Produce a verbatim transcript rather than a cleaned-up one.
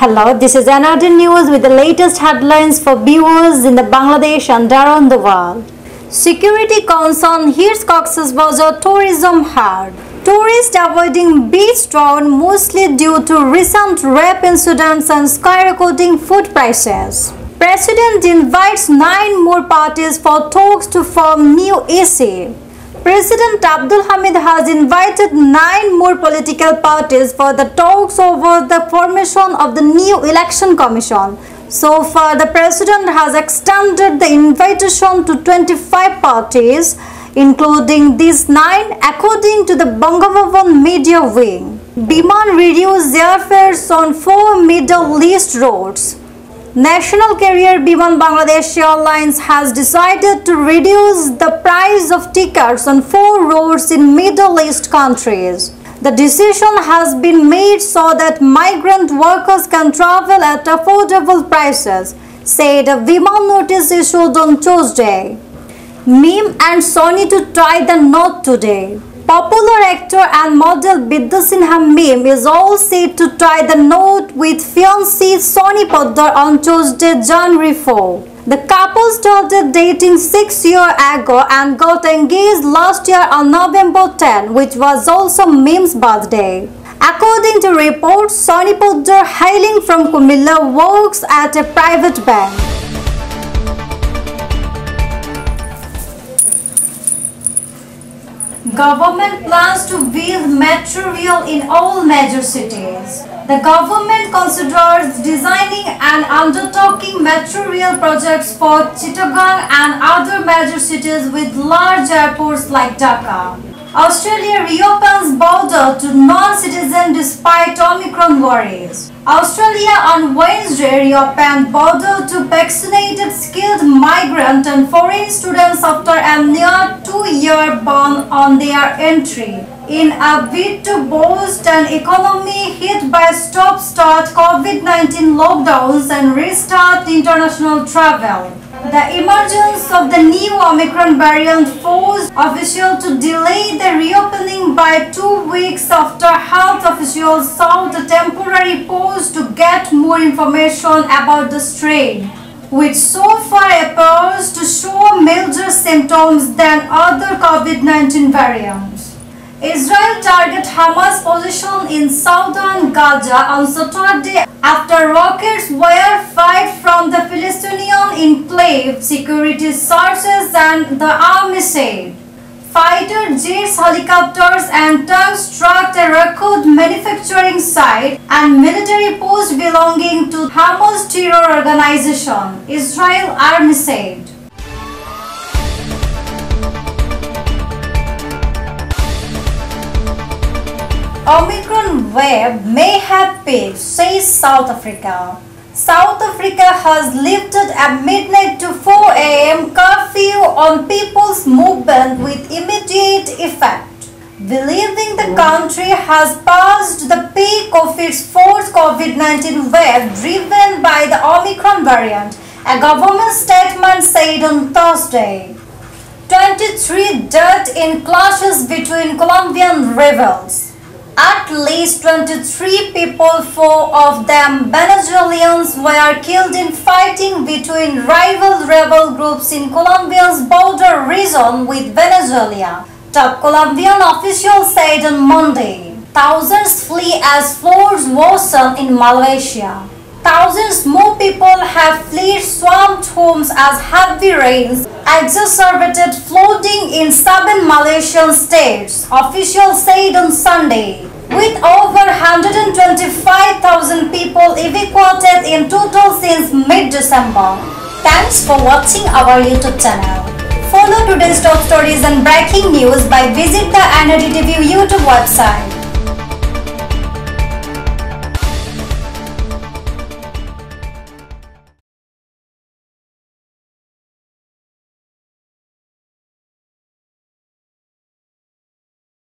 Hello, this is N R T News with the latest headlines for viewers in the Bangladesh and around the world. Security concern hits Cox's Bazar tourism hard. Tourists avoiding beach town mostly due to recent rape incidents and skyrocketing food prices. President invites nine more parties for talks to form new E C. President Abdul Hamid has invited nine more political parties for the talks over the formation of the new election commission. So far, the president has extended the invitation to twenty-five parties, including these nine, according to the Bangabhaban media wing. Biman reduced airfares on four Middle East routes. National carrier Biman Bangladesh Airlines has decided to reduce the price of tickets on four routes in Middle East countries. The decision has been made so that migrant workers can travel at affordable prices, said a Biman notice issued on Tuesday. Mim and Soni to tie the knot today. Popular actor and model Bidya Sinha Mim is all set to tie the knot with fiancée Soni Poddar on Tuesday, January fourth. The couple started dating six years ago and got engaged last year on November tenth, which was also Mim's birthday. According to reports, Soni Poddar, hailing from Kumilla, works at a private bank. Government plans to build metro rail in all major cities. The government considers designing and undertaking metro rail projects for Chittagong and other major cities with large airports like Dhaka. Australia reopens border to non-citizens despite Omicron worries. Australia on Wednesday reopened border to vaccinated skilled migrant and foreign students after a near two-year ban on their entry. In a bid to boost an economy hit by stop-start COVID nineteen lockdowns and restart international travel. The emergence of the new Omicron variant forced officials to delay the reopening by two weeks after health officials sought a temporary pause to get more information about the strain, which so far appears to show milder symptoms than other COVID nineteen variants. Israel targets Hamas position in southern Gaza on Saturday after rockets were fired from the Palestinian enclave, security sources and the army said. Fighter jets, helicopters and tanks struck a record manufacturing site and military post belonging to Hamas terror organization, Israel Army said. Omicron wave may have peaked, says South Africa. South Africa has lifted a midnight to four a m curfew on people's movement with immediate effect, believing the country has passed the peak of its fourth COVID nineteen wave driven by the Omicron variant, a government statement said on Thursday. twenty-three dead in clashes between Colombian rebels. At least twenty-three people, four of them Venezuelans, were killed in fighting between rival rebel groups in Colombia's border region with Venezuela, top Colombian officials said on Monday. Thousands flee as floors worsen in Malaysia. Thousands more people have fled swamped homes as heavy rains exacerbated flooding in southern Malaysian states, officials said on Sunday. With over one hundred twenty-five thousand people evacuated in total since mid-December. Thanks for watching our YouTube channel. Follow today's top stories and breaking news by visit the N R T T V YouTube website.